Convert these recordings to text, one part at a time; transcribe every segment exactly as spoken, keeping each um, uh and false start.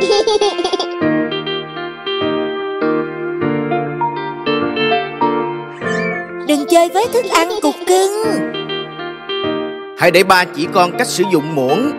Đừng chơi với thức ăn cục cưng. Hãy để ba chỉ con cách sử dụng muỗng.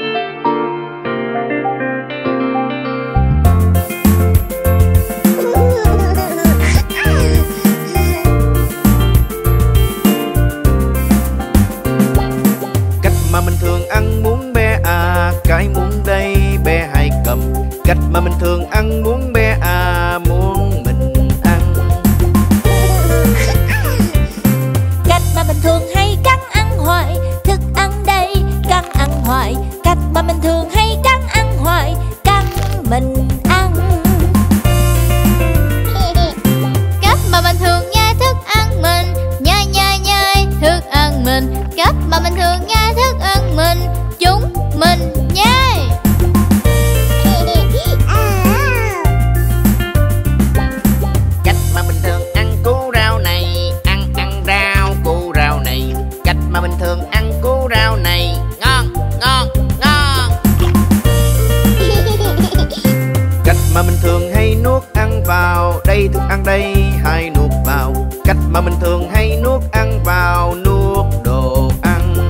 Cách mà mình thường ăn muỗng bé à, cái muỗng đây bé hay cầm. Cách mà mình thường ăn muỗng bé à, muỗng mình ăn. Cách mà mình thường hay cắn ăn hoài, thức ăn đây cắn ăn hoài. Cách mà mình thường hay cắn ăn hoài, cắn mình ăn. Cách mà mình thường nhai thức ăn mình, nhai nhai nhai thức ăn mình. Cách mà mình thường nhai thức ăn mình, chúng mình nhai. Mà mình thường ăn củ rau này, ngon, ngon, ngon. Cách mà mình thường hay nuốt ăn vào, đây thức ăn đây hay nuốt vào. Cách mà mình thường hay nuốt ăn vào, nuốt đồ ăn.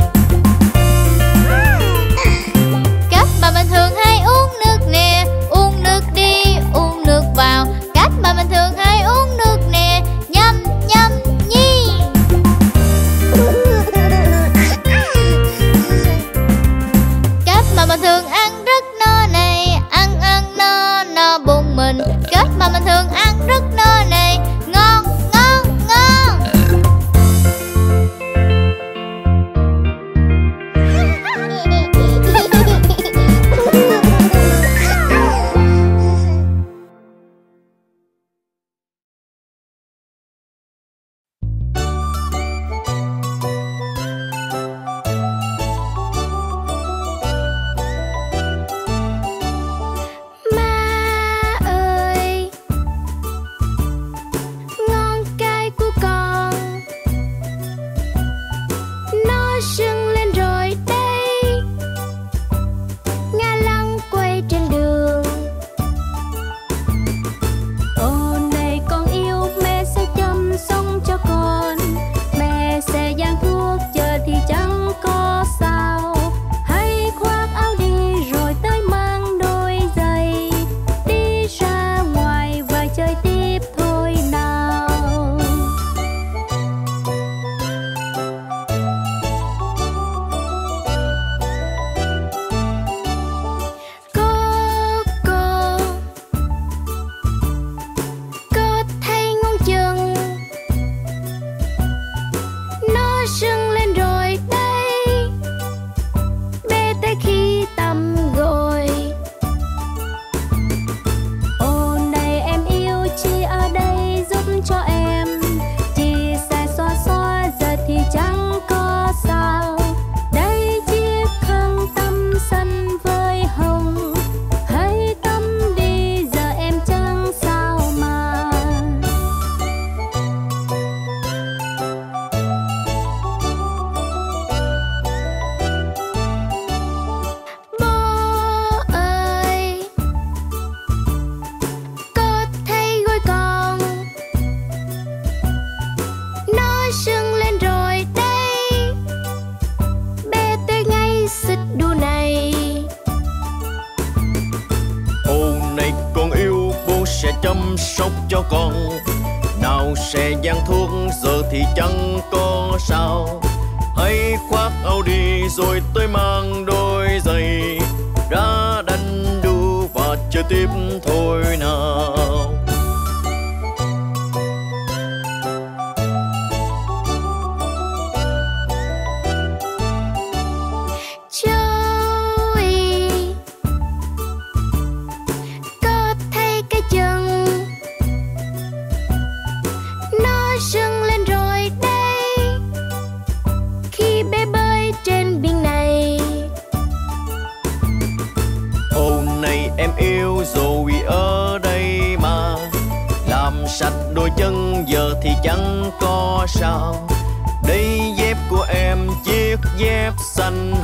Cách mà mình thường hay uống nước nè, uống nước đi, uống nước vào. Cách mà mình thường hay uống nước nè, nhâm, nhâm, nhi. Cách mà mình thường ăn rất no này, ăn ăn no no bụng mình. Cách mà mình thường ăn rất no này, ngon ngon ngon.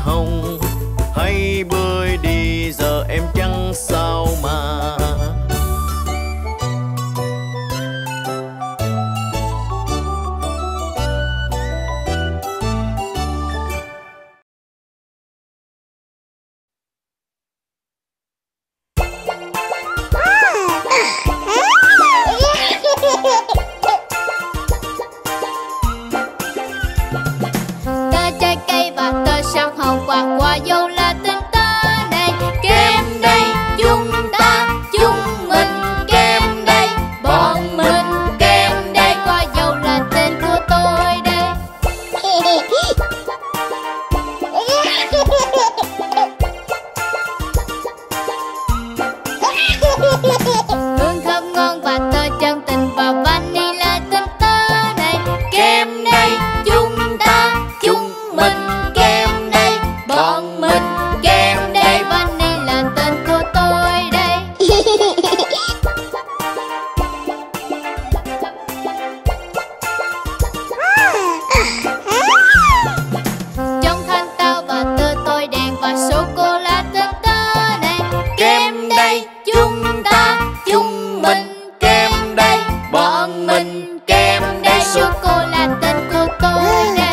Hồng, hãy bơi đi giờ em chẳng sao mà. quạt qua dâu là tên ta đây. Kem đây chúng ta chúng mình, kem đây bọn mình, kem đây qua dâu là tên của tôi đây. Hương thơm ngon và tôi chân tình vào vani là tên ta đây. Kem đây chúng ta chúng mình, kem đây bọn mình, kem đây vani là tên của tôi đây. Trong thanh tao và tơ tôi đèn và sô cô la tên ta đây. Kem đây chúng ta chúng mình, kem đây bọn mình, kem đây sô cô la tên của tôi đây.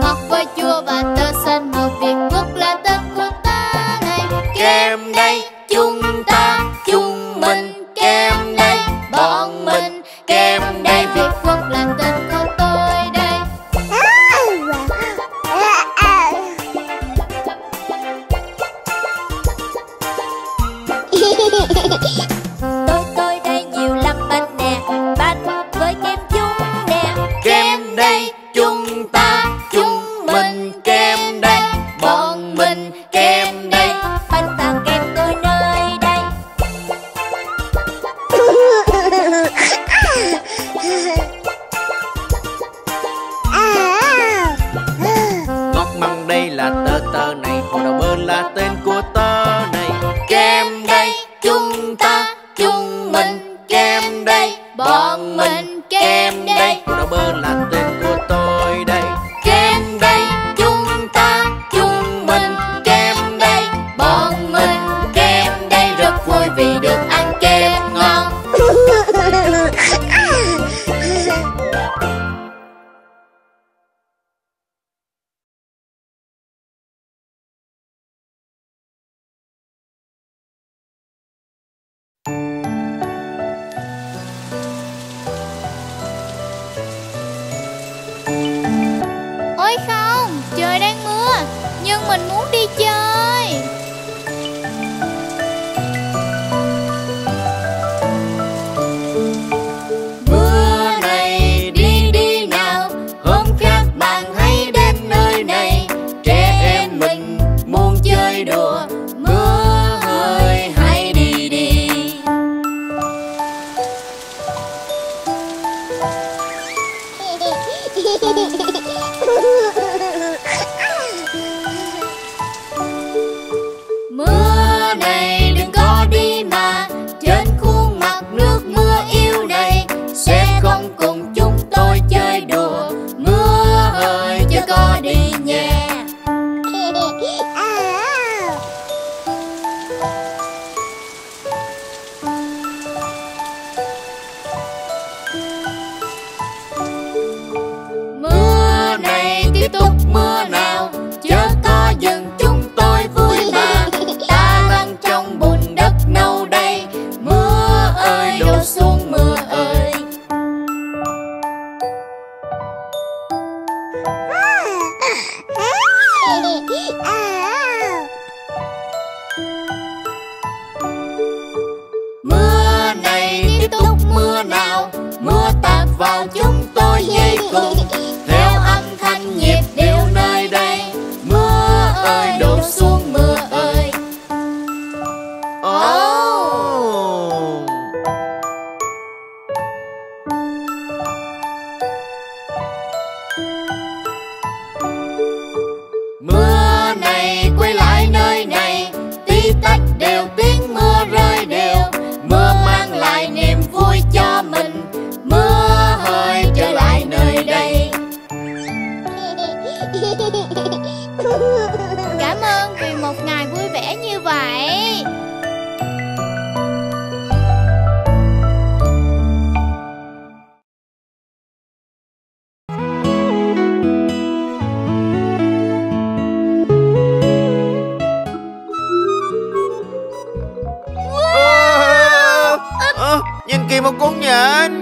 Ngọt với chua và tơ xanh màu Việt Quốc là tên của ta đây. Kem đây chúng ta chúng mình, kem đây bọn mình, kem đây Việt Quốc là tên của tôi đây. Tôi tôi đây nhiều lắm bánh nè, bánh với kem chúng nè. Kem đây chúng ta chúng mình, kem đây bọn mình, kem đây bánh tặng kem tôi nơi đây. Ngọt măng đây là tơ tơ này, hồ đào bơ là tên của tơ này. Kem đây chúng ta chúng mình, kem đây bọn mình, kem đây hồ đào bơ là tên của tôi đây. Kem đây chúng ta chúng mình, kem đây bọn mình, kem đây rất vui vì được ăn kem ngon. Ôi không, trời đang mưa nhưng mình muốn đi chơi. Mưa này đi đi nào, hôm khác bạn hãy đến nơi này. Trẻ em mình muốn chơi đùa, mưa ơi hãy đi đi. Mưa này đừng có đi mà, trên khuôn mặt nước mưa yêu này sẽ không cùng chúng tôi chơi đùa. Mưa ơi chớ có đi nhé. Mưa nào chớ có dừng, chúng tôi vui mà, ta đang trong bùn đất nâu đây. Mưa ơi đổ xuống mưa ơi. Mưa này tiếp tục mưa nào, mưa tạt vào chúng tôi dây cùng theo âm thanh nhịp điệu nơi đây. Mưa ơi đổ xuống mưa ơi. Oh. Nhìn kìa một con nhện.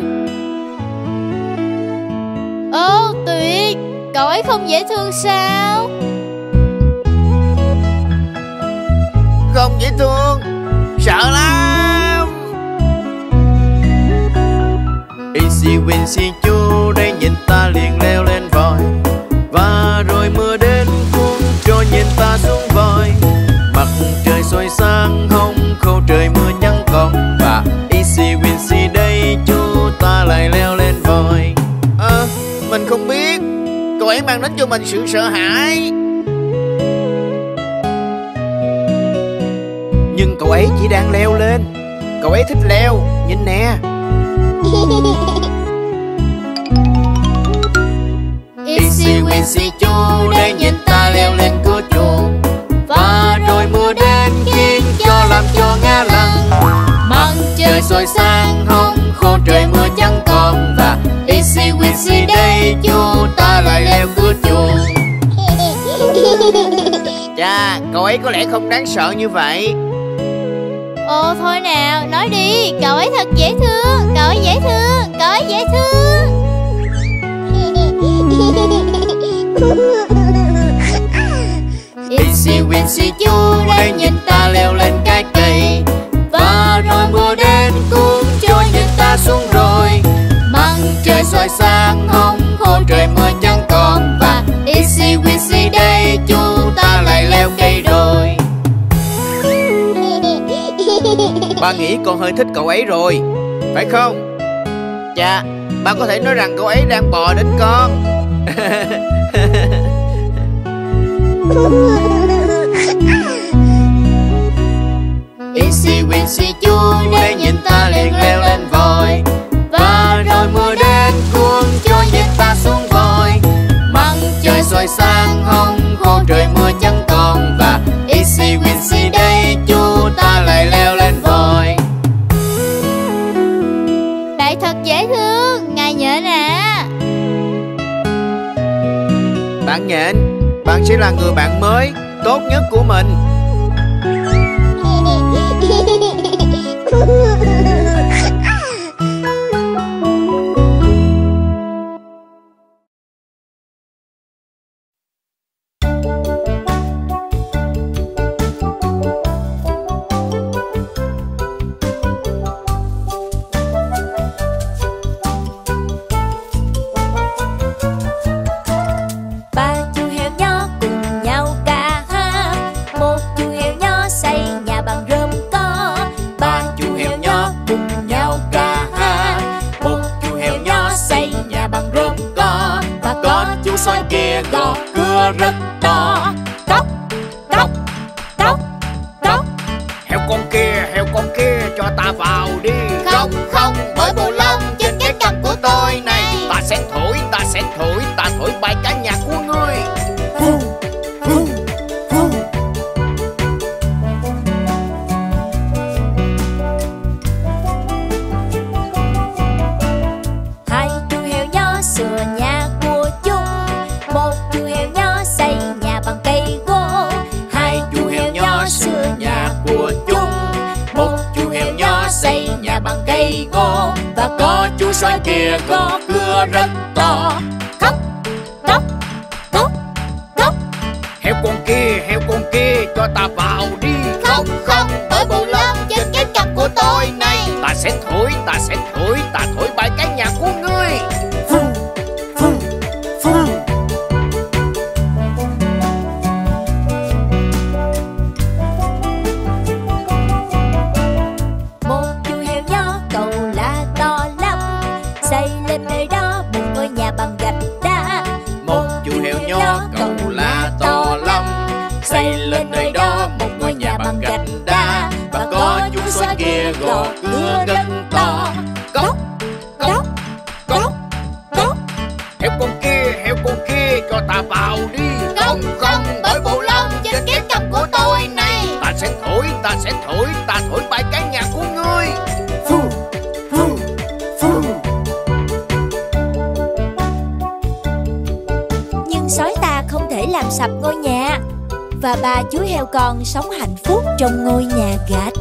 Ồ tuyệt, cậu ấy không dễ thương sao? Không dễ thương, sợ lắm. Easy Wincy chú đây nhìn ta liền leo lên vòi, và rồi mưa đến cuốn trôi nhìn ta xuống vòi. Mặt trời soi sáng hông khô trời mưa nhăn còn, và Easy Wincy đây chú ta lại leo lên vòi. À, mình không biết, cậu ấy mang đến cho mình sự sợ hãi. Nhưng cậu ấy chỉ đang leo lên. Cậu ấy thích leo, nhìn nè. Easy Wincy chú đây nhìn ta leo lên cửa chuồng, và rồi mưa đến khiến cho làm cho ngã lăn. Mặt trời soi sáng hông khô trời mưa chẳng còn, và Easy Wincy đây chú ta lại leo cửa chuồng. Chà, cậu ấy có lẽ không đáng sợ như vậy. Ồ thôi nào, nói đi, cậu ấy thật dễ thương, cậu ấy dễ thương, cậu ấy dễ thương. Easy Wincy chú đây nhìn ta leo lên cái cây, và rồi mưa đến cuốn trôi nhìn ta xuống rồi. Mặt trời soi sáng hông khô trời mưa chẳng còn, và Easy Wincy đây chú ta lại leo cây rồi. Ba nghĩ con hơi thích cậu ấy rồi, phải không? Dạ, ba có thể nói rằng cậu ấy đang bò đến con. Easy Wincy chú đây nhìn ta liền leo lên vòi, và rồi mưa đến cuốn trôi nhìn ta xuống vòi. Mặt trời soi sáng hông khô trời mưa chẳng còn, và Easy Wincy đây chú ta lại leo lên vòi. Đại thật dễ thương, ngài nhện à. Bạn nhện, bạn sẽ là người bạn mới tốt nhất của mình. Con sống hạnh phúc trong ngôi nhà gạch.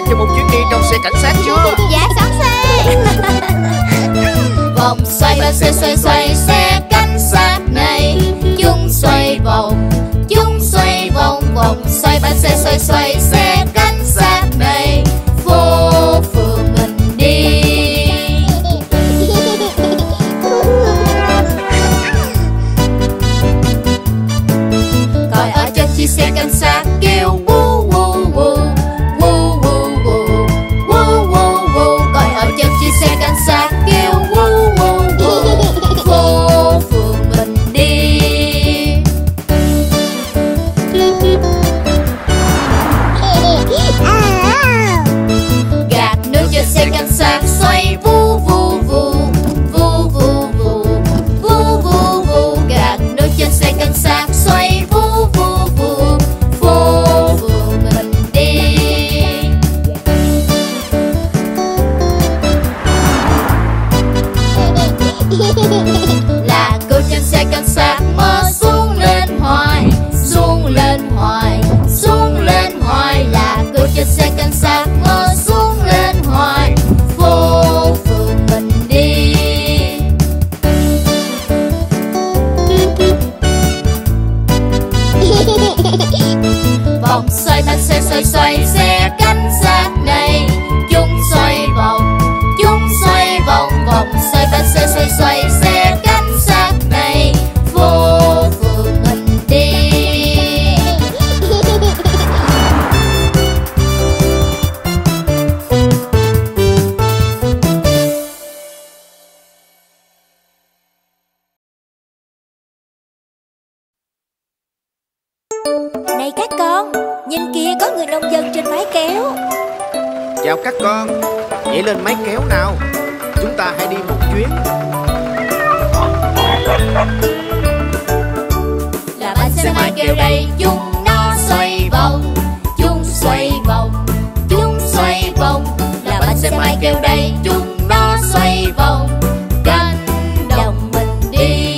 sàng cho một chuyến đi trong xe cảnh sát chưa? Dạ sẵn sàng. Vòng xoay ba xe xoay xoay xe cảnh sát này, chúng xoay vòng, chúng xoay vòng. Vòng xoay ba xe xoay xoay xe cảnh sát này, phố phường mình đi. Coi ở trên chiếc xe cảnh sát kêu wu wu wu wu wu wu wu wu wu. Coi ở trên chiếc xe cảnh sát kêu wu wu wu. Phố phường mình đi. Gạt nước trên xe cảnh sát xoay vu vu vu vu vu vu vu vu vu. Gạt nước trên xe cảnh sát xoay vu. Là cô trên xe cảnh sát mơ xuống lên hoài, xuống lên hoài, xuống lên hoài. Là cô trên xe cảnh sát mơ xuống lên hoài, phố phường mình đi. Vòng xoay bánh xe xoay xoay xe cảnh sát này, chúng xoay vòng, chúng xoay vòng. Vòng xoay bánh xe xoay xoay xe cảnh sát này, phố phường mình đi. Này các con, nhìn kia có người nông dân trên máy kéo. Chào các con, nhảy lên máy kéo nào. Chúng ta hãy đi một chuyến. Là bánh xe máy kêu đây, chúng nó xoay vòng, chúng xoay vòng, chúng xoay vòng. Là bánh xe máy kêu đây, chúng nó xoay vòng, cánh đồng mình đi.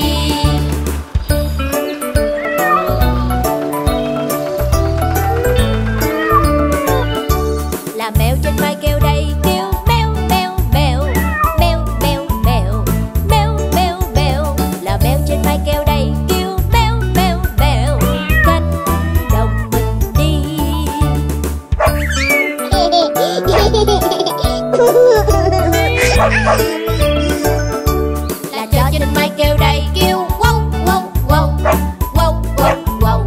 Là mèo trên vai kêu đây, kêu mèo mèo mèo mèo mèo mèo mèo mèo mèo. Là mèo trên vai kêu đây, kêu mèo mèo mèo, cánh đồng mình đi. Là chó trên vai kêu đây, kêu wow wow wow wow wow wow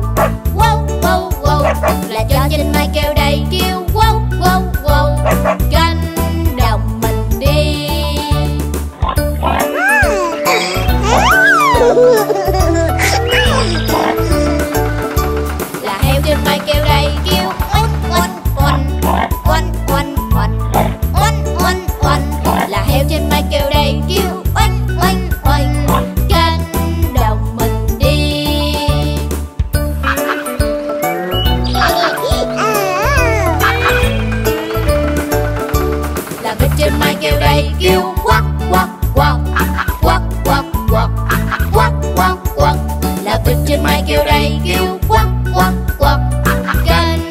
wow wow wow. Là chó trên vai kêu đây, kêu wow wow wow, cánh đồng mình đi. Là heo trên vai kêu đây, kêu oanh oanh oanh oanh oanh oanh oanh oanh oanh. Là heo trên vai kêu đây, kêu oanh oanh oanh, cánh đồng mình đi. Là vịt trên vai kêu đây, kêu quắc quắc quắc quắc quắc quắc quắc quắc quắc. Là vịt trên vai kêu đây, kêu quắc quắc quắc, cánh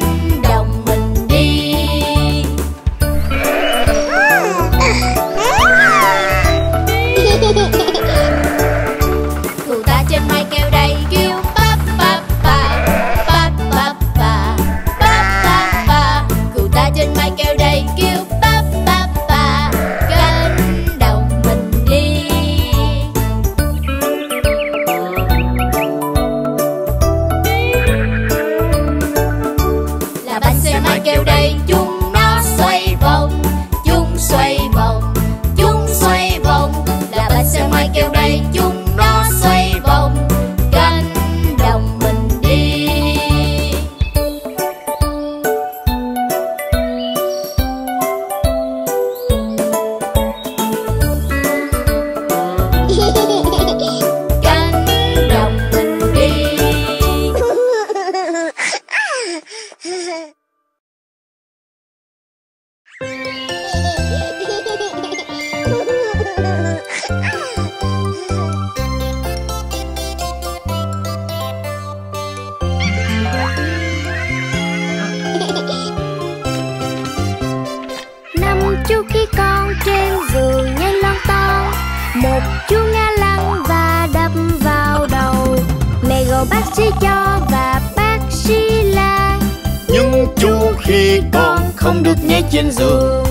đồng mình đi. Cụ ta trên vai kêu đây, kêu ba ba ba ba ba ba ba ba ba. Cụ ta trên vai kêu đây, kêu ba ba ba, cánh đồng mình đi. Là bánh xe máy kêu đây, chúng nó xoay vòng, chúng xoay vòng, chúng xoay vòng. Là bánh xe máy kêu đây, chúng nó xoay vòng, cánh sẽ cho bà bác sĩ la. Nhưng chú khi con không được nhảy trên giường.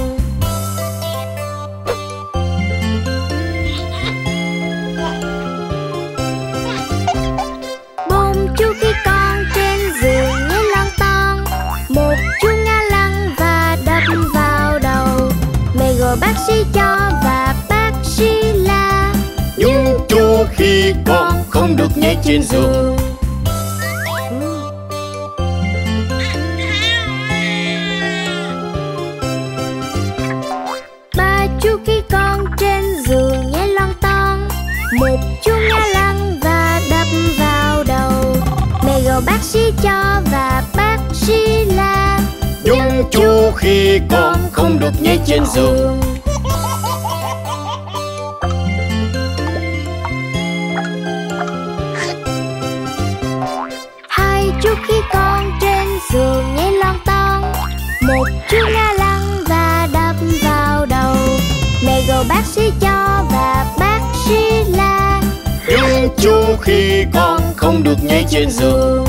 Bông chú khi con trên giường nhảy lon ton, một chú ngã lăn và đập vào đầu. Mày gọi bác sĩ cho và bác sĩ la. Nhưng chú khi con không được nhảy trên giường. Ba chú khi con trên giường nhảy lon ton, một chú ngã lăn và đập vào đầu. Mẹ gọi bác sĩ cho và bác sĩ la. Nhưng chú khi con không được nhảy trên giường. Chú khi con trên giường nhảy lon ton, một chú ngã lăn và đập vào đầu. Mẹ gọi bác sĩ cho và bác sĩ la. Nhưng chú khi con không được nhảy trên giường.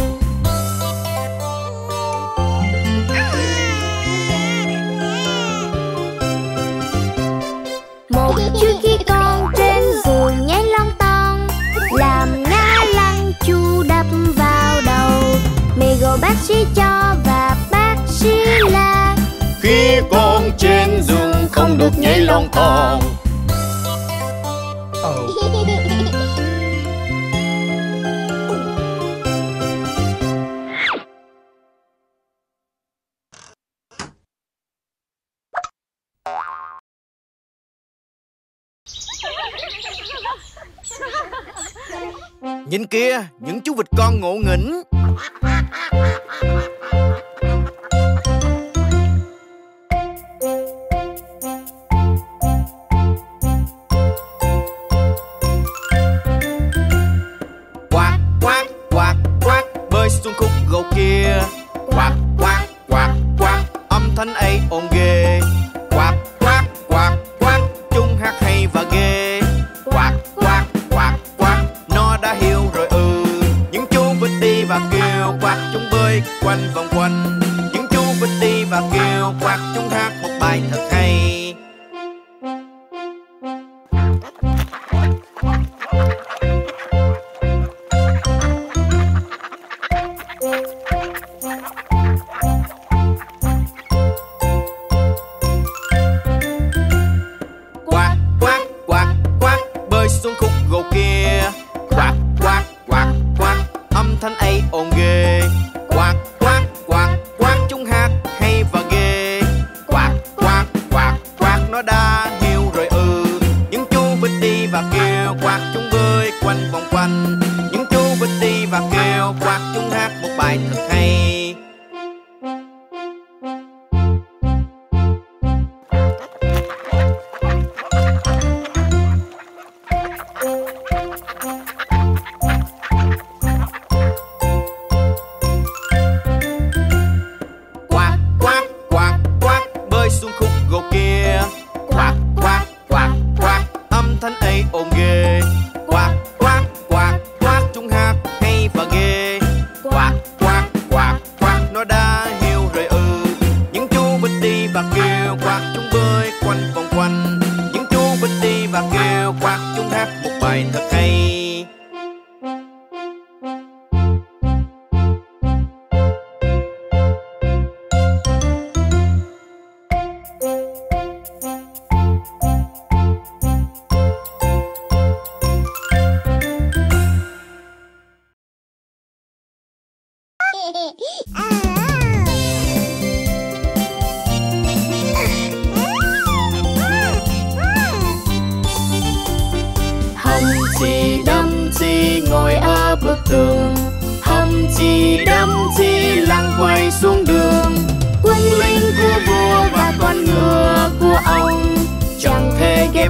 Một chú khi con trên giường nhảy lon ton, làm ngã lăn chú đập vào đầu. Mẹ gọi bác sĩ cho và bác sĩ la. Khi con trên giường không được nhảy lon ton. Oh. Nhìn kia, những chú vịt con ngộ nghĩnh. Quạt quạt quạt quạt bơi xuống khúc gỗ kia. Quạt quạt quạt quạt âm thanh ấy ồn ghê. Quạt quạt quạt quạt chung hát hay và ghê. Quạt quạt quạt quạt nó đã hiểu rồi ừ. Những chú vịt đi và kêu quạt chúng bơi quanh vòng quanh. Những chú vịt đi và kêu quạt chúng hát một bài thật hay.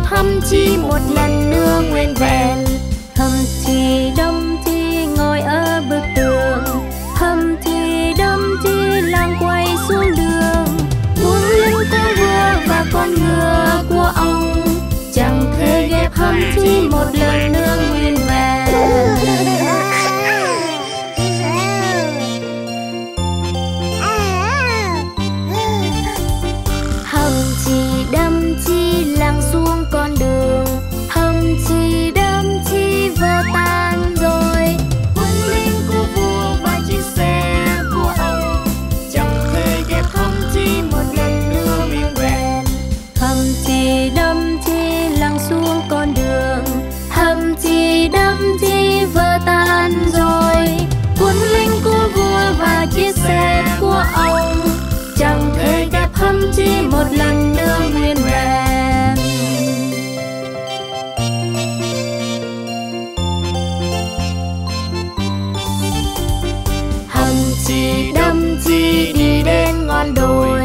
Hâm chi một lần nữa nguyên vẹn. một lần nữa nguyên vẹn. Hầm chi đâm chi đi đến ngọn đồi,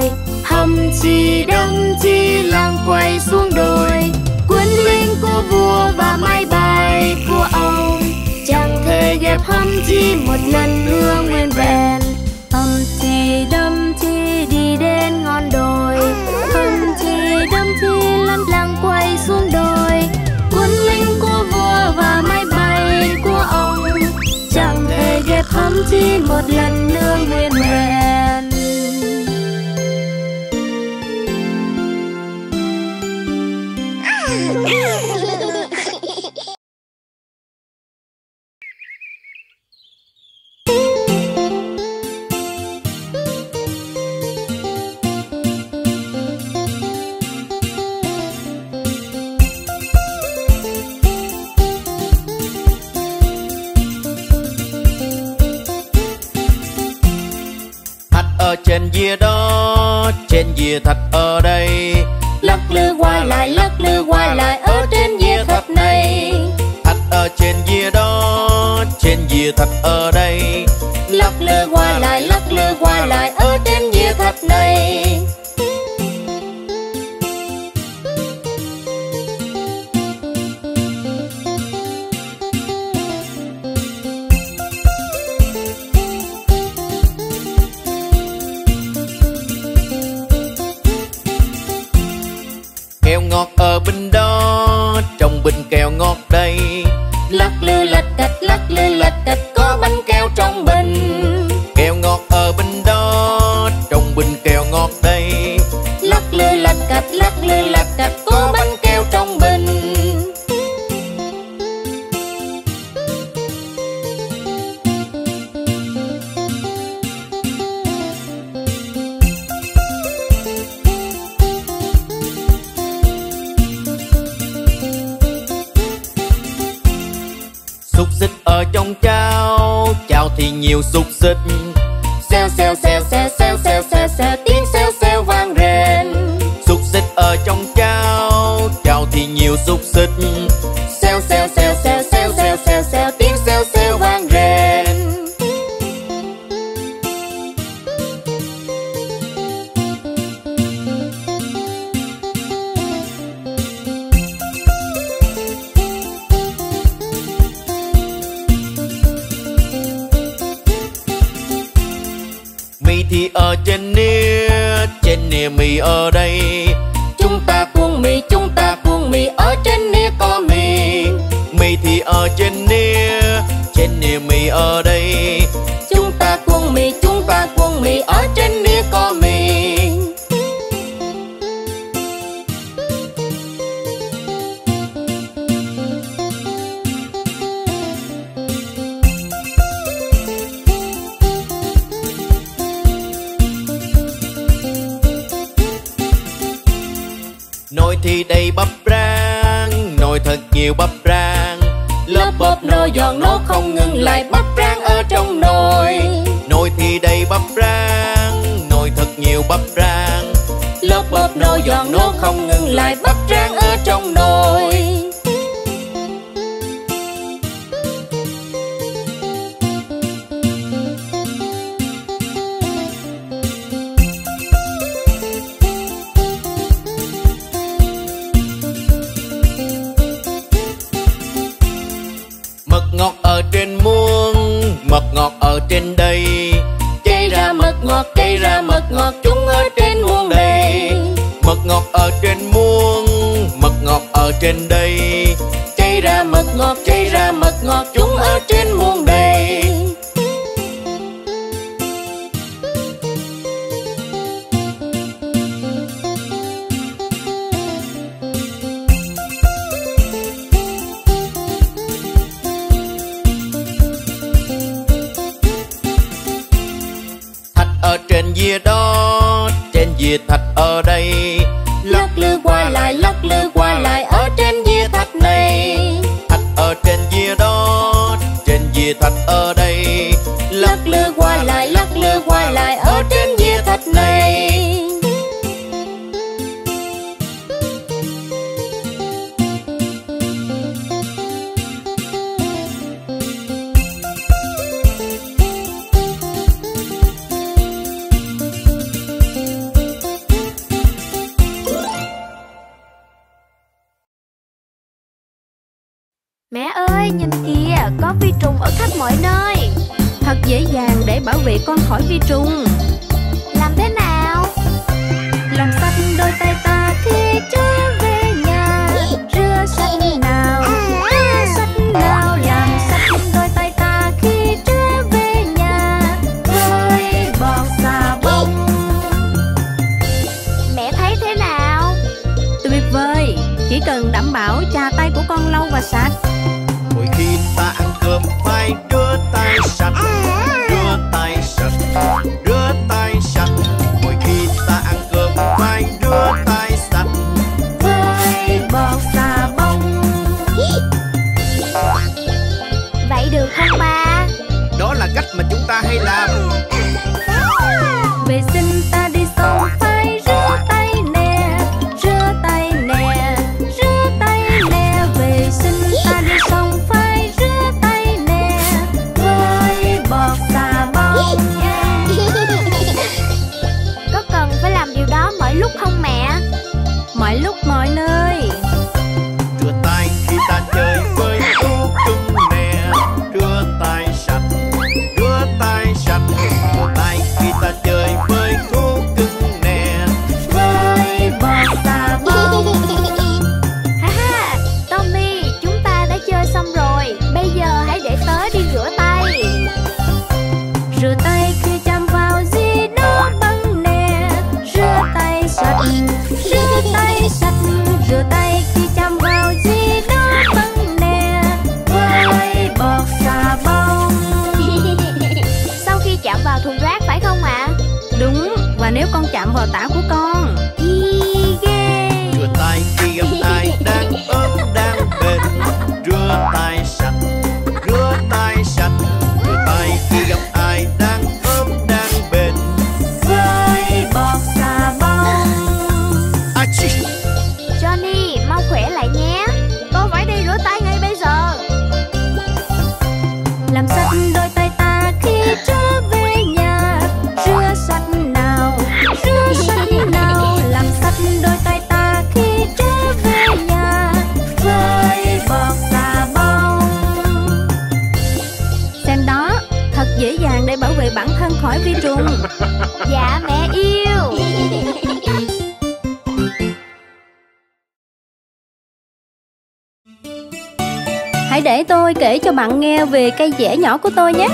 hầm chi đâm chi làng quay xuống đồi. Quyến luyến của vua và mái bài của ông, chẳng thể ghép hầm chi một lần nữa nguyên vẹn. Hầm chi đâm chi đi đến ngọn đồi, hầm chi đâm chi lăn làng quay xuống đồi. Quân lính của vua và máy bay của ông, chẳng thể ghép hầm chi một lần nữa nguyên vẹn. Trên dìa đó, trên dìa thạch ở đây, lắc lư qua lại, lắc lư qua lại ở trên dìa thạch này. Thạch ở trên dìa đó, trên dìa thạch ở đây, lắc lư qua lại, lắc lư qua lại ở trên dìa thạch này. Bình đó trong bình kẹo ngọt đây, lắc lư lạch cạch, lắc lư lạch cạch có bánh kẹo trong bình. Kẹo ngọt ở bình đó, trong bình kẹo ngọt đây, lắc lư lạch cạch, lắc lư lạch cạch có bánh kẹo trong bình. Trong chao, chao thì nhiều xúc xích, xèo xèo xèo xèo xèo xèo xèo xèo tiếng xèo xèo vang rền. Xúc xích ở trong chao, chao thì nhiều xúc xích, xèo xèo xèo xèo xèo xèo xèo xèo tiếng xèo xèo vang rền. Thì ở trên nia, trên nia mì ở đây, chúng ta cuốn mì, chúng ta cuốn mì ở trên nia có mì. Mì thì ở trên nia, trên nia mì ở đây, chúng ta cuốn mì, chúng ta cuốn mì ở trên nia có mì. Nồi thì đầy bắp rang, nồi thật nhiều bắp rang, lớp bóp nồi giòn nốt không ngừng lại bắp rang ở trong nồi. Nồi thì đầy bắp rang, nồi thật nhiều bắp rang, lớp bóp nồi giòn nốt không ngừng lại bắp rang ở trong nồi. Ngọt ở trên muông, mật ngọt ở trên đây, cây ra mật ngọt, cây ra mật ngọt chúng ở trên muông này. Mật ngọt ở trên muông, mật ngọt ở trên đây, cây ra mật ngọt, cây ra mật ngọt chúng ở trên muông này. Trên dìa đó, trên dìa thạch ở đây, lắc lư qua lại, lắc lư qua lại ở trên dìa thạch này. Thạch ở trên dìa đó, trên dìa thạch ở đây, lắc lư qua lại, lắc lư qua lại ở trên dìa thạch này. Thế nhìn kìa, có vi trùng ở khắp mọi nơi. Thật dễ dàng để bảo vệ con khỏi vi trùng. Làm thế nào? Làm sạch đôi tay ta khi trở về nhà. Rửa sạch nào, rửa sạch nào. Làm sạch đôi tay ta khi trở về nhà với bọt xà bông. Mẹ thấy thế nào? Tuyệt vời, chỉ cần đảm bảo chà tay của con lâu và sạch. Mỗi khi ta ăn cơm phải đưa tay sạch, đưa tay sạch, đưa tay sạch. Mỗi khi ta ăn cơm phải đưa tay sạch với bọt xà bông. Vậy được không ba? Đó là cách mà chúng ta hay làm. Vệ sinh ta đi sâu phải rửa tay nè, rửa tay nè, rửa tay nè. Vệ sinh ta đi sâu phải rửa tay nè với bọt xà bông. Có cần phải làm điều đó mỗi lúc không mẹ? Mọi lúc mọi nơi. Rửa tay khi ta chơi với thú cưng nè, rửa tay sạch, rửa tay sạch. Rửa tay khi ta chơi với thú cưng nè với bọt xà bông. Ha ha, Tommy, chúng ta đã chơi xong rồi. Bây giờ hãy để tớ đi rửa tay. Rửa tay khi chạm vào gì đó bẩn nè, rửa tay sạch, rửa tay sạch. Rửa tay khi chạm vào gì đó bẩn nè với bọt xà bông. Sau khi chạm vào thùng rác phải không ạ? Đúng, và nếu con chạm vào tảo của con. Rửa tay khi gặp ai đang ốm đang bệnh, rửa tay sạch, rửa tay sạch. Rửa tay khi gặp ai đang ốm đang bệnh với bọt xà bông. A chi, Johnny, mau khỏe lại nhé. Tôi phải đi rửa tay ngay bây giờ. Làm sạch đôi tay ta khi trở về nhà. Rửa sạch nào, rửa sạch nào. Làm sạch đôi tay ta khi trở về nhà với bọt xà bông. Xem đó, thật dễ dàng để bảo vệ bản thân khỏi vi trùng. Dạ mẹ yêu. Hãy để tôi kể cho bạn nghe về cây dẻ nhỏ của tôi nhé.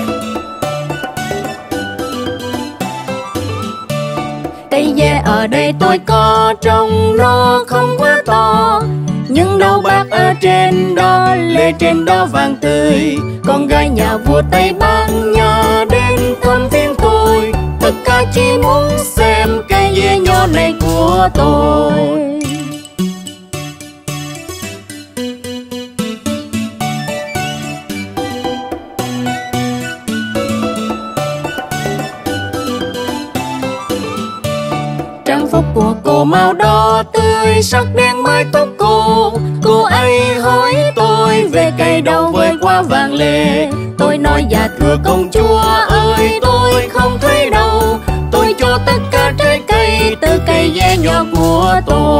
Cây dẻ ở đây tôi có, trông nó không quá to. Những đầu bạc ở trên đó, lê trên đó vàng tươi. Con gái nhà vua Tây Ban Nha đến thăm viếng tôi. Tất cả chỉ muốn xem cây dẻ nhỏ này của tôi. Của cô màu đỏ tươi, sắc đen mái tóc cô. Cô ấy hỏi tôi về cây đâu vơi qua vàng lệ. Tôi nói dạ thưa công chúa ơi, tôi không thấy đâu. Tôi cho tất cả trái cây từ cây dẻ nhỏ của tôi.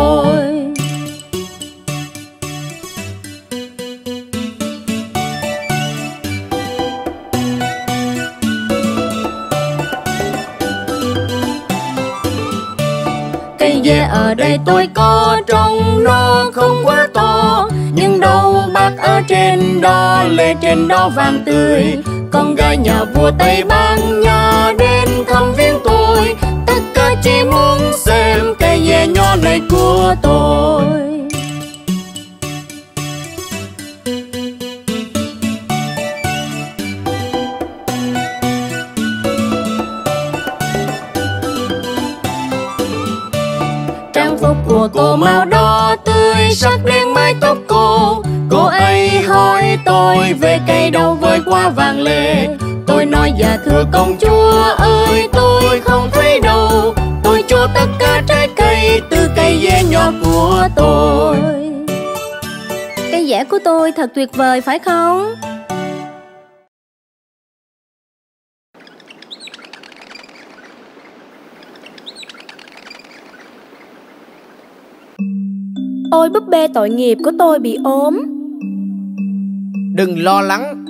Dẻ ở đây tôi có, trông nó không quá to. Nhưng đầu bạc ở trên đó, lê trên đó vàng tươi. Con gái nhà vua Tây Ban Nha đến thăm viếng tôi. Tất cả chỉ muốn xem cây dẻ nhỏ này của tôi. Của cô màu đỏ tươi, sắc đen mái tóc cô. Cô ấy hỏi tôi về cây đâu vơi qua vàng lệ. Tôi nói dạ thưa công chúa ơi, tôi không thấy đâu. Tôi cho tất cả trái cây từ cây dẻ nhỏ của tôi. Cây dẻ của tôi thật tuyệt vời phải không? Ôi búp bê tội nghiệp của tôi bị ốm. Đừng lo lắng,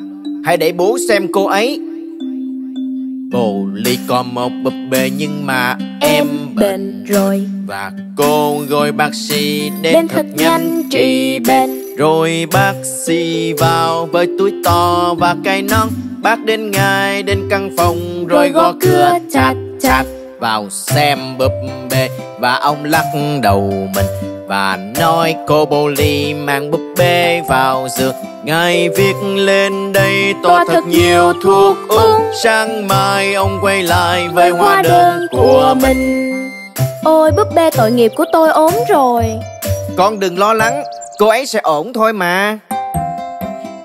hãy để bố xem cô ấy. Bồ Ly còn một búp bê nhưng mà em bệnh rồi, và cô gọi bác sĩ đến thật nhanh trị bệnh. Rồi bác sĩ vào với túi to và cái nón. Bác đến ngay đến căn phòng rồi gõ cửa chặt chặt. Vào xem búp bê và ông lắc đầu mình và nói cô Bồ Ly mang búp bê vào giường. Ngài viết lên đây toa thật nhiều thuốc uống. Sáng mai ông quay lại với hóa đơn của mình. Ôi búp bê tội nghiệp của tôi ốm rồi. Con đừng lo lắng, cô ấy sẽ ổn thôi mà.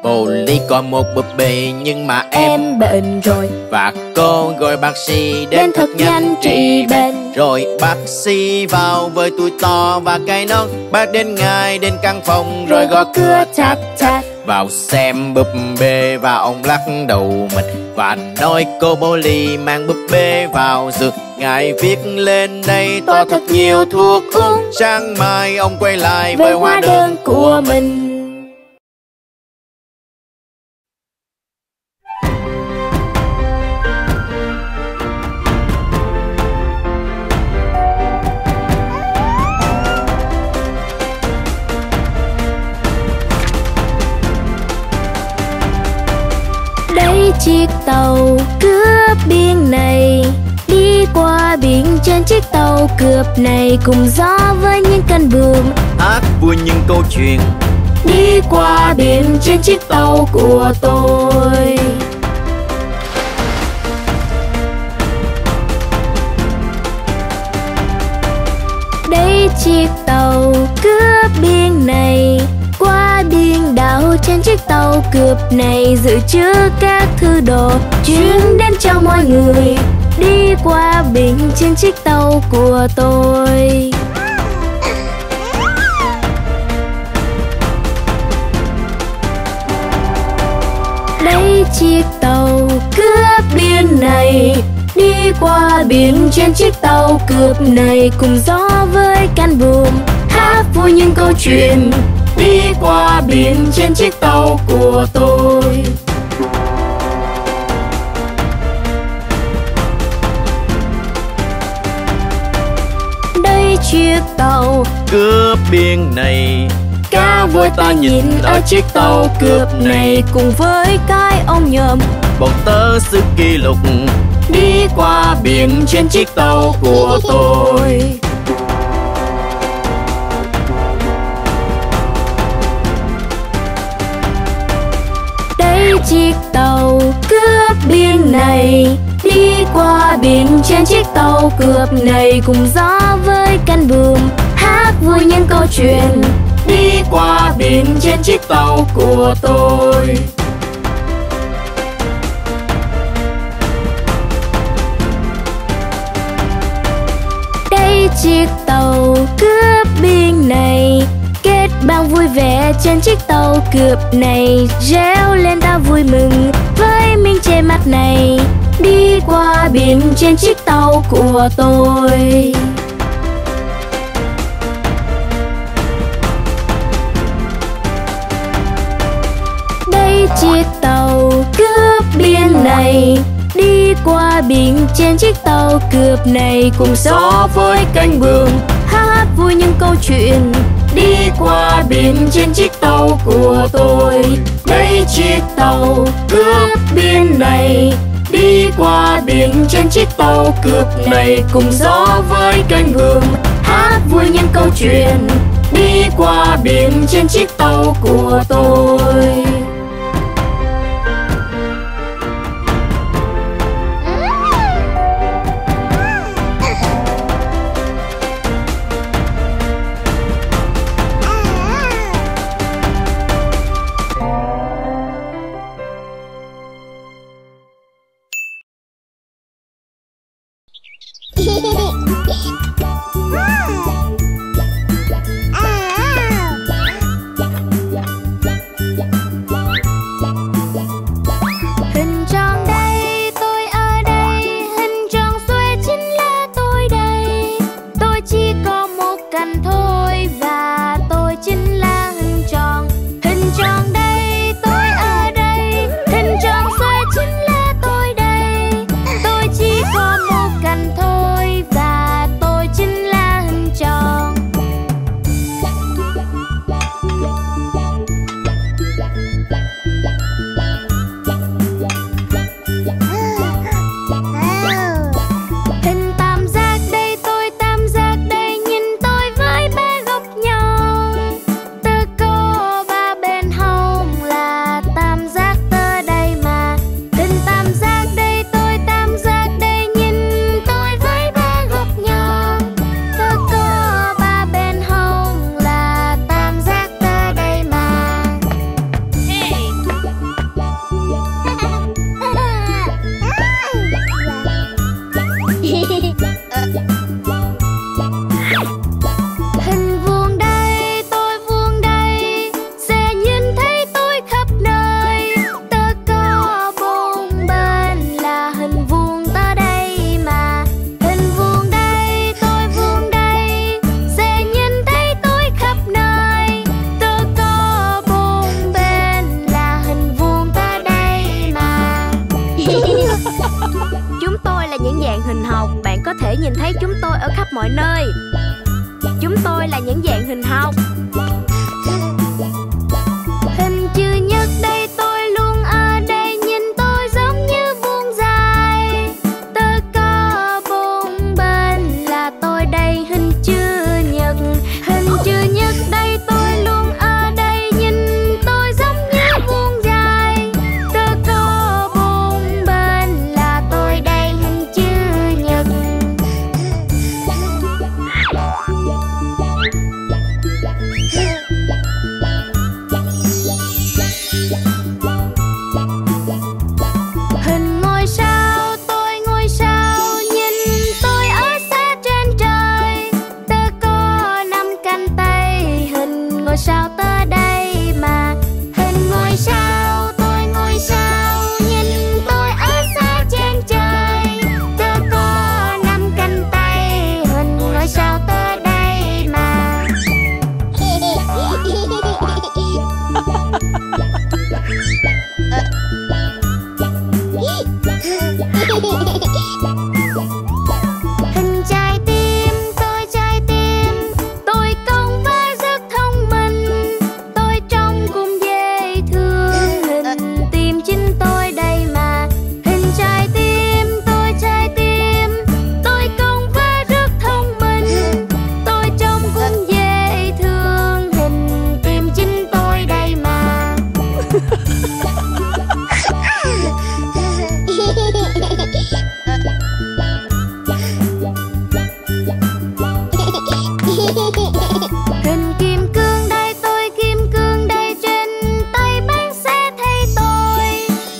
Bồ Ly còn một búp bê nhưng mà em, em bệnh rồi, và cô gọi bác sĩ đến thật nhanh trị bệnh. Rồi bác sĩ vào với túi to và cái nón. Bác đến ngay đến căn phòng rồi gõ cửa chát chát. Vào xem búp bê và ông lắc đầu mình và nói cô Bồ Ly mang búp bê vào giường. Ngài viết lên đây toa thật nhiều thuốc uống. Sáng mai ông quay lại với hóa đơn của mình. Chiếc tàu cướp biển này đi qua biển. Trên chiếc tàu cướp này cùng gió với những cánh buồm hát vui những câu chuyện đi qua biển trên chiếc tàu của tôi. Đây chiếc tàu cướp biển này qua biển đảo. Trên chiếc tàu cướp này dự trữ các thứ đồ chuyên đến cho mọi người đi qua biển trên chiếc tàu của tôi. Đây chiếc tàu cướp biển này đi qua biển trên chiếc tàu cướp này cùng gió với cánh buồm hát vui những câu chuyện đi qua biển trên chiếc tàu của tôi. Đây chiếc tàu cướp biển này, cá voi ta nhìn ở chiếc tàu cướp này cùng với cái ong nhòm, bọn tớ giữ kỷ lục đi qua biển trên chiếc tàu của tôi. Chiếc tàu cướp biển này đi qua biển trên chiếc tàu cướp này cùng gió với cánh buồm hát vui những câu chuyện đi qua biển trên chiếc tàu của tôi. Đây chiếc tàu cướp biển này kết bạn vui vẻ trên chiếc tàu cướp này, réo lên ta vui mừng với miếng che mắt này đi qua biển trên chiếc tàu của tôi. Đây chiếc tàu cướp biển này đi qua biển trên chiếc tàu cướp này cùng gió với cánh buồm hát vui những câu chuyện đi qua biển trên chiếc tàu của tôi. Đây chiếc tàu cướp biển này đi qua biển trên chiếc tàu cướp này cùng gió với cánh buồm hát vui những câu chuyện đi qua biển trên chiếc tàu của tôi. Thôi và tôi chính là hình tròn. Hình tròn đây tôi ở Chúng tôi là những dạng hình học. Bạn có thể nhìn thấy chúng tôi ở khắp mọi nơi. Chúng tôi là những dạng hình học. Hình chữ nhất đây, tôi luôn ở đây. Nhìn tôi giống như vuông dài. Tôi có bốn bên là tôi đây. Hình chữ nhật. Hình chữ nhất đây, tôi luôn ở đây. Nhìn tôi giống như vuông dài. Tôi có bốn bên là tôi đây. Hình chữ nhật. Ngôi sao tới đây mà. Hình ngôi sao, tôi ngôi sao. Nhìn tôi ở xa trên trời. Tôi có năm cánh tay. Hình ngôi sao tới đây mà. Hình trai tim, tôi trai tim. Tôi công với hình kim cương đây, tôi kim cương đây. Trên tay bạn sẽ thấy tôi.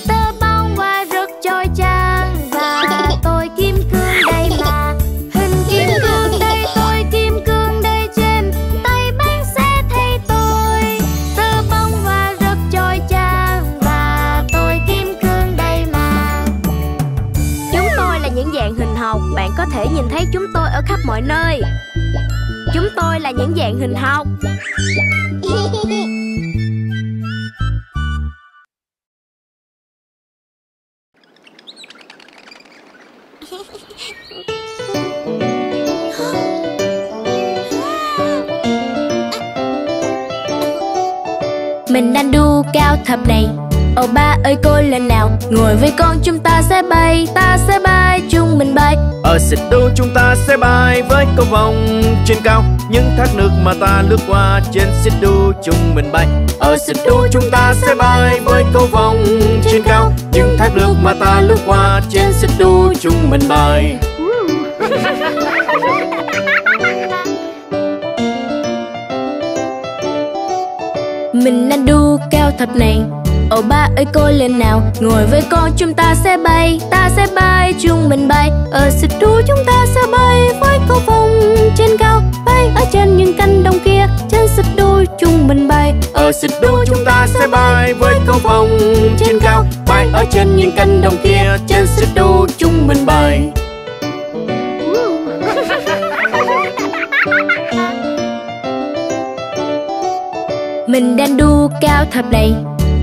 Tớ bông hoa rất chói chang và tôi kim cương đây mà. Hình kim cương đây, tôi kim cương đây. Trên tay bạn sẽ thấy tôi. Tớ bông hoa rất chói chang và tôi kim cương đây mà. Chúng tôi là những dạng hình học. Bạn có thể nhìn thấy chúng tôi ở khắp mọi nơi. Chúng tôi là những dạng hình học. Mình đang đu cao thập này. Ô ba ơi cô lên nào. Ngồi với con chúng ta sẽ bay. Ta sẽ bay, chúng mình bay. Ở xịt đu chúng ta sẽ bay. Với con vòng trên cao. Những thác nước mà ta lướt qua. Trên xịt đu chúng mình bay. Ở xịt đu chúng ta sẽ bay. Với con vòng trên cao. Những thác nước mà ta lướt qua. Trên xịt đu chúng mình bay. Mình đang đu cao thập này. Ô ba ơi cô lên nào. Ngồi với con chúng ta sẽ bay. Ta sẽ bay, chúng mình bay. Ở xịt đu chúng ta sẽ bay. Với cô vòng trên cao. Bay ở trên những cánh đồng kia. Trên xịt đu chúng mình bay. Ở xịt đu chúng ta sẽ bay. Với cô vòng trên cao. Bay ở trên những cánh đồng kia. Trên xịt đu chúng mình bay. Mình đang đu cao thập này.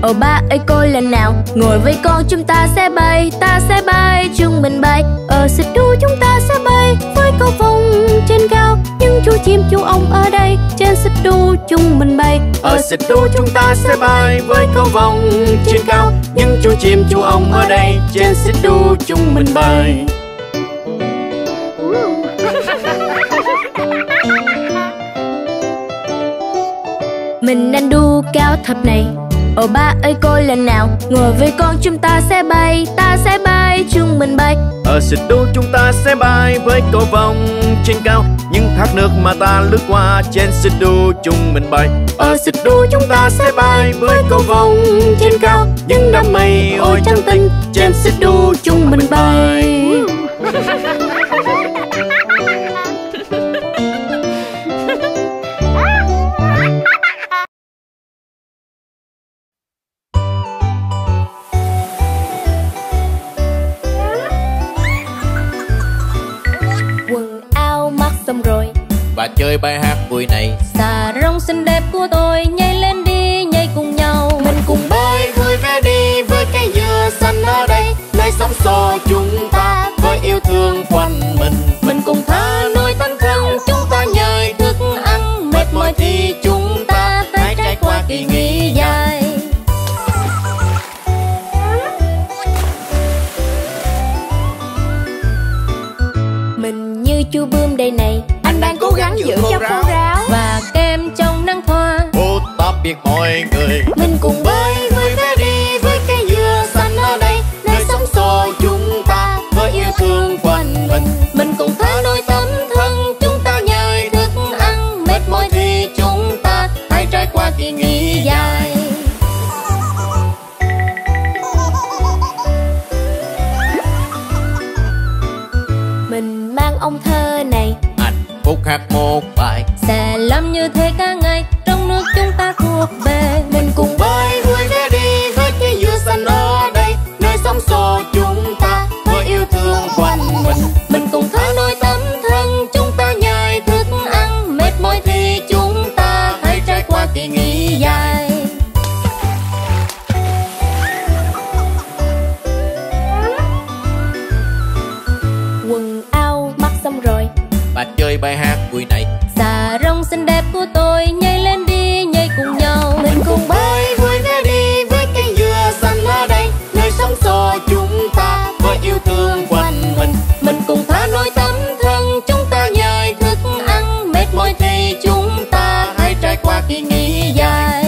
Ô ba ơi cô lên nào. Ngồi với con chúng ta sẽ bay. Ta sẽ bay, chúng mình bay. Ở xịt đu chúng ta sẽ bay. Với con vòng trên cao. Những chú chim chú ong ở đây. Trên xịt đu chúng mình bay. Ở xịt đu chúng ta sẽ bay. Với con vòng trên cao. Những chú chim chú ong ở đây. Trên xịt đu chúng mình bay. Mình đang đu cao thập này. Ô ba ơi cô lên nào. Ngồi với con chúng ta sẽ bay. Ta sẽ bay, chúng mình bay. Ở xịt đu chúng ta sẽ bay. Với cô vòng trên cao. Những thác nước mà ta lướt qua. Trên xịt đu chúng mình bay. Ở xịt đu chúng ta sẽ bay. Với cô vòng trên cao. Những đám mây ôi trắng tinh. Trên xịt đu chúng mình bay. Và chơi bài hát vui này. Xà rong xinh đẹp của tôi. Nhảy lên đi, nhảy cùng nhau. Mình cùng bay vui vẻ đi. Với cái dừa xanh ở đây. Nơi Chu Bươm đây này, anh, anh đang cố gắng giữ cho khô ráo và kem trong nắng thoa. Ô tạm biệt mọi người, mình cùng bơi với bé đi với cái dừa xanh ở đây, nơi sống xô chúng ta với yêu thương quanh mình. Mình cùng thả đôi tấm thân, chúng ta nhai thức ăn mệt mỏi thì chúng ta hãy trải qua kỳ nghỉ dài. Ông thơ này hạnh phúc hát một bài, sẽ làm như thế cả ngày trong nước chúng ta thuộc về. Mình cùng bơi vui vẻ đi với cái dừa xanh ở đây, nơi sóng xô chúng ta với yêu thương quanh mình. Mình cùng thả đôi tấm thân, chúng ta nhai thức ăn mệt mỏi thì chúng ta hãy trải qua kỳ nghỉ dài. Bà chơi bài hát vui này, xà rong xinh đẹp của tôi nhảy lên đi nhảy cùng nhau. Mình cùng bơi vui vẻ đi với cây dừa xanh ở đây, nơi sống xô chúng ta với yêu thương quanh mình. Mình cùng thả nổi tấm thân, chúng ta nhai thức ăn mệt mỏi thì chúng ta hãy trải qua kỳ nghỉ dài.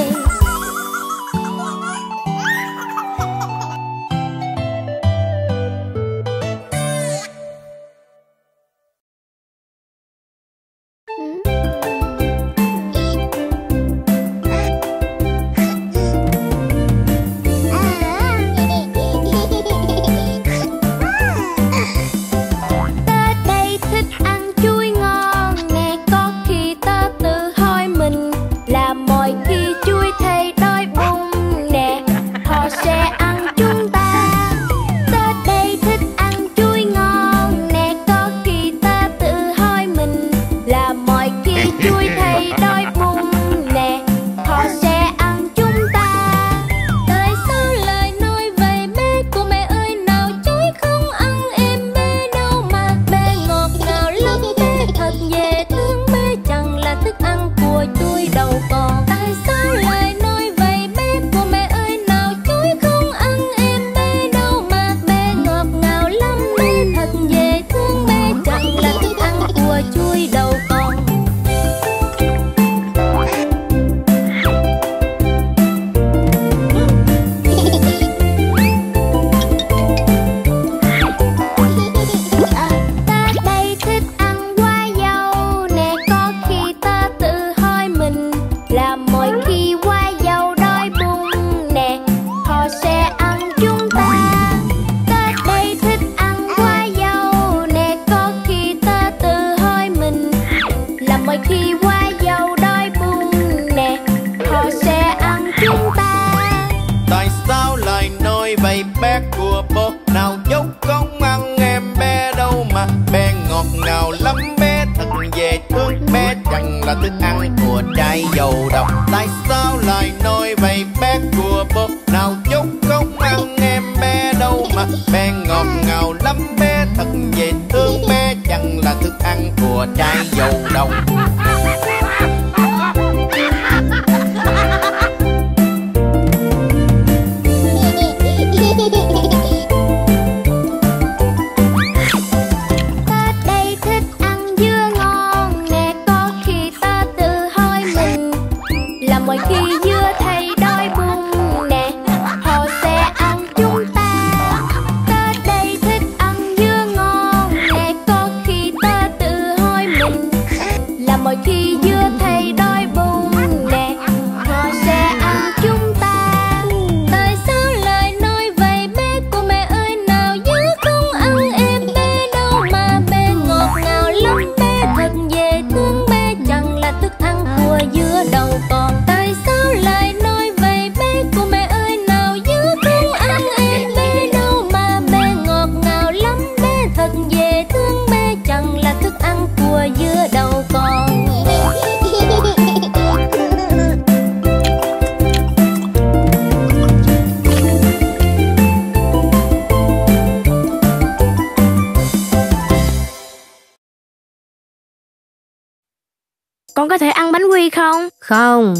Con có thể ăn bánh quy không? Không.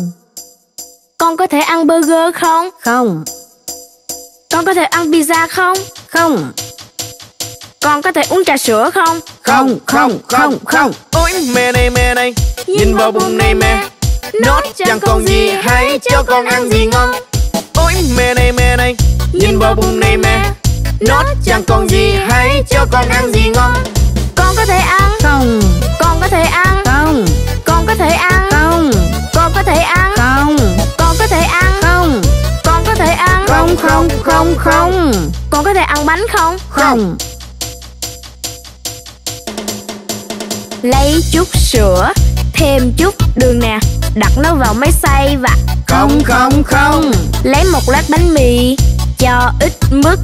Con có thể ăn burger không? Không. Con có thể ăn pizza không? Không. Con có thể uống trà sữa không? không không không không. Ôi mẹ này mẹ này, nhìn vào bụng này mẹ, nó chẳng còn gì, hãy cho con ăn gì ngon. Ôi mẹ này mẹ này, nhìn vào bụng này mẹ, nó chẳng còn gì, hãy cho con ăn gì ngon. Con có thể ăn không? Con có thể ăn không? Con có thể ăn không? Con có thể ăn không? Con có thể ăn không? Con có thể ăn không không không không. Con có thể ăn bánh không? Không. Lấy chút sữa, thêm chút đường nè, đặt nó vào máy xay và không không không. Lấy một lát bánh mì, cho ít mứt,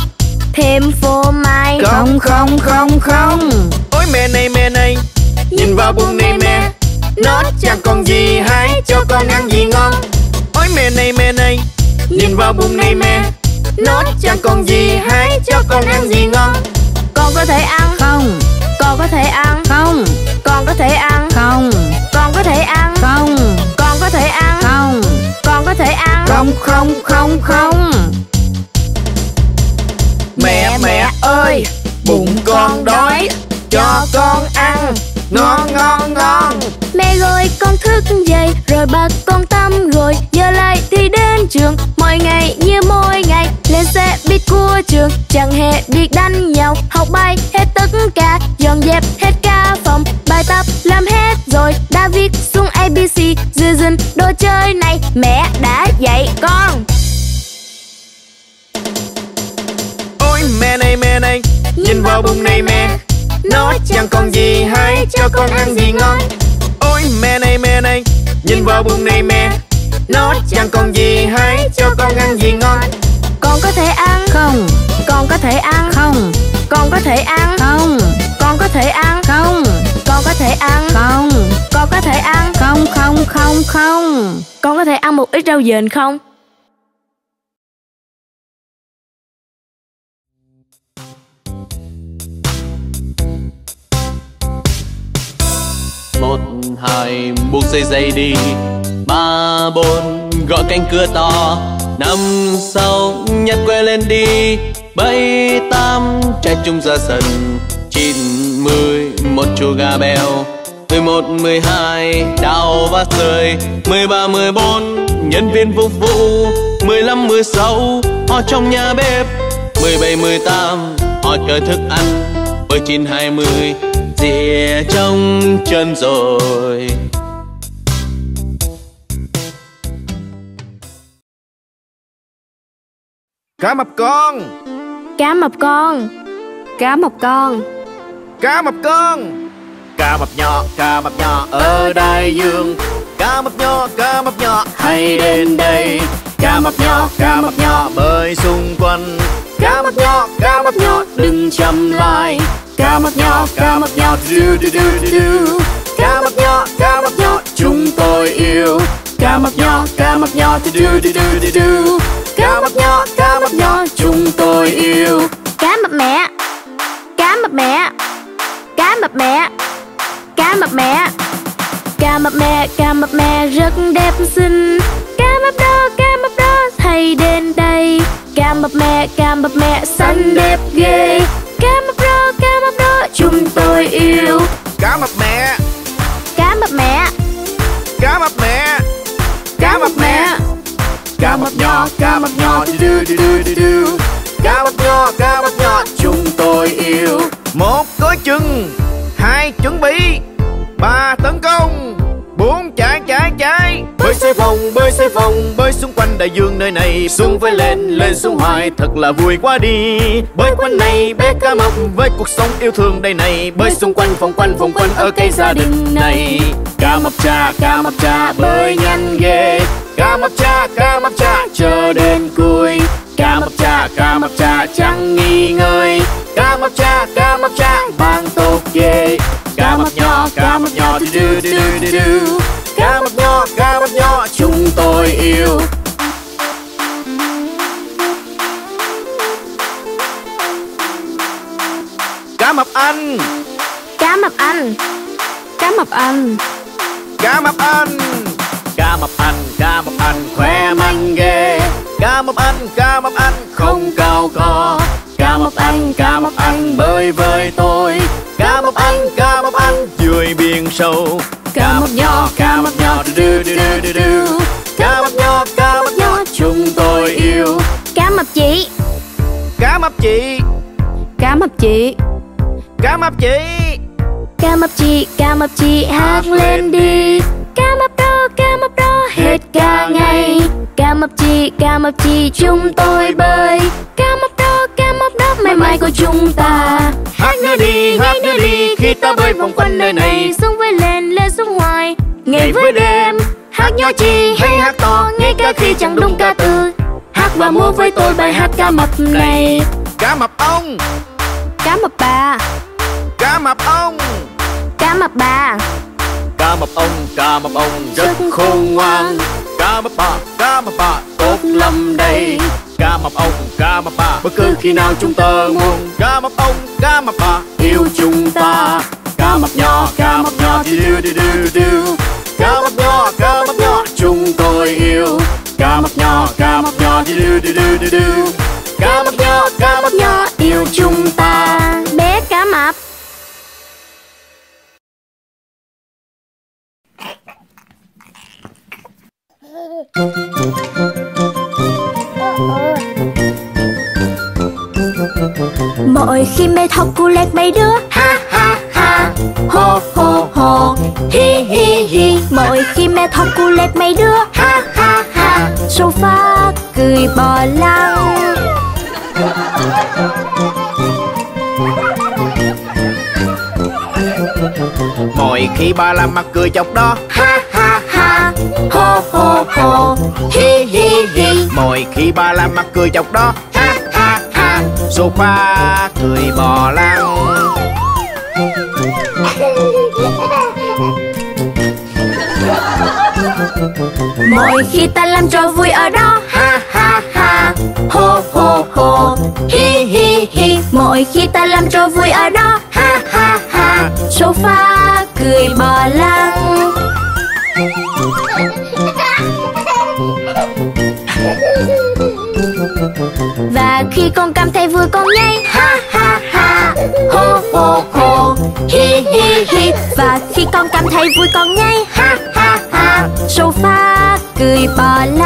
thêm phô mai không không không không. Ôi mẹ này mẹ này, nhìn vào bụng này mẹ, nó chẳng còn gì, hãy cho con ăn gì ngon. Ôi mẹ này mẹ này, nhìn vào bụng này mẹ, nó chẳng còn gì, hãy cho con ăn gì ngon. Con có thể ăn không? Con có thể ăn không? Con có thể ăn không? Con có thể ăn không? Con có thể ăn không? Con có thể ăn không không không không. Mẹ mẹ ơi, bụng con đói, cho con ăn ngon ngon ngon. Mẹ gọi con thức dậy, rồi bà con tắm rồi, giờ lại thì đến trường, mỗi ngày như mỗi ngày. Lên xe buýt của trường, chẳng hề biết đánh nhau, học bài hết tất cả, dọn dẹp hết cả phòng, bài tập làm hết rồi, đã viết xuống a bê xê, giữ gìn đồ chơi này, mẹ đã dạy con. Ôi mẹ này mẹ này, nhìn vào bụng này mẹ, nó chẳng còn gì, hãy cho con ăn gì ngon. Ôi mẹ này mẹ này, nhìn vào bụng này mẹ, nó chẳng còn gì, hãy cho con ăn gì ngon. Con có thể ăn không? Con có thể ăn không? Con có thể ăn không? Con có thể ăn không? Con có thể ăn không? Con có thể ăn không không không không. Con có thể ăn một ít rau dền không? Một hai buộc dây dây đi, ba bốn gõ cánh cửa to, năm sáu nhặt que lên đi, bảy tám trái chung ra sân, chín mười một chú gà bèo, mười một mười hai đào và rơi, mười ba mười bốn nhân viên phục vụ, mười lăm mười sáu họ trong nhà bếp, mười bảy mười tám họ chờ thức ăn, mười chín hai mươi dìa trong chân rồi. Cá mập con, cá mập con, cá mập con, cá mập con. Cá mập nhỏ, cá mập nhỏ ở đại dương, cá mập nhỏ, cá mập nhỏ hãy đến đây. Cá mập nhỏ, cá mập nhỏ bơi xung quanh, cá mập nhỏ, cá mập nhỏ đừng chậm lại. Cá mập nhỏ, cá mập nhỏ du du du du, cá mập nhỏ, cá mập nhỏ chúng tôi yêu. Cá mập nhỏ, cá mập nhỏ thì du du du du du, cá mập nhỏ, cá mập nhỏ chúng tôi yêu. Cá mập mẹ, cá mập mẹ, cá mập mẹ, cá mập mẹ, cá mập mẹ, cá mập mẹ rất đẹp xinh. Cá mập đó, cá mập đó thầy đến đây. Cá mập mẹ, cá mập mẹ xanh đẹp ghê. Cá mập đó, cá mập đó chúng tôi yêu. Cá mập mẹ, cá mập mẹ, cá mập mẹ, cá mập mẹ, cá mập nhỏ, cá mập nhỏ đu đu đu đu, cá mập nhỏ, cá mập nhỏ chúng tôi yêu. Một gói chừng, hai chuẩn bị, ba tấn công, bốn chạy chạy chạy. Bơi xoay vòng, bơi xoay vòng, bơi xung quanh đại dương nơi này, xuống với lên, lên xuống hoài, thật là vui quá đi. Bơi quanh này bé cá mập với cuộc sống yêu thương đây này, bơi xung quanh vòng quanh vòng quanh ở cái gia đình này. Cá mập cha, cá mập cha bơi nhanh ghê, cá mập cha, cá mập cha chờ đến cuối. Cá mập cha, cá mập cha chẳng nghỉ ngơi, cá mập cha, cá mập cha mang tốt ghê. Cá mập nhỏ, cá mập nhỏ đu đu đu đu, cá mập nhỏ, cá mập nhỏ chúng tôi yêu. Cá mập anh, cá mập anh, cá mập anh, cá mập anh, cá mập anh, cá mập anh khỏe mạnh ghê. Cá mập anh, cá mập anh không cao cò, cá mập anh, cá mập anh bơi với tôi. Cá mập anh, nơi biển sâu. Cá mập nhỏ, cá mập nhỏ, đu đu đu đu. Cá mập nhỏ, cá mập nhỏ, chúng tôi yêu. Cá mập chị, cá mập chị, cá mập chị, cá mập chị, cá mập chị, cá mập chị hát lên đi. Cá mập đó, cá mập đó hết cả ngày. Cá mập chị, cá mập chị chúng tôi bơi. Cá mập đó, cá mập đó mãi mãi của chúng ta. Hát nữa đi, hát nữa đi khi ta bơi vòng quanh nơi này. Xuống với lên, lên xuống ngoài, ngày với đêm. Hát nhỏ chi hay hát to ngay cả khi chẳng đúng ca từ. Hát và múa với tôi bài hát cá mập này. Cá mập ông, cá mập bà, cá mập ông, cá mập bà. Cá mập ông, cá mập ông rất khôn ngoan. Cá mập bà, cá mập bà tốt lắm đây. Cá mập ông, cá mập bà bất cứ khi nào chúng ta muốn. Cá mập ông, cá mập bà yêu chúng ta. Cá mập nhỏ, cá mập nhỏ thì đưa đưa đưa đưa. Cá mập nhỏ, cá mập nhỏ chúng tôi yêu. Cá mập nhỏ, cá mập nhỏ thì đưa đưa đưa đưa đưa. Cá mập nhỏ, cá mập nhỏ yêu chúng ta. Bé cá mập. Mỗi khi mê thóc cu lét mấy đứa ha ha ha, hô hô hô, hi hi hi. Mỗi khi mê thóc cu lét mấy đứa ha ha ha, sofa cười bò lăng. Mỗi khi ba la mặt cười chọc đó ha ha ha, hô hô hô, hi hi hi. Mỗi khi ba la mặt cười chọc đó ha ha ha, sofa cười bò lăn. Mỗi khi ta làm trò vui ở đó ha ha ha, hô hô hô, hi hi hi. Mỗi khi ta làm trò vui ở đó ha ha ha, sofa cười bò lăn. Và khi con cảm thấy vui con nhảy ha ha ha, hô hô hô, hi hi hi. Và khi con cảm thấy vui con nhảy ha ha ha, sofa cười bò lăn.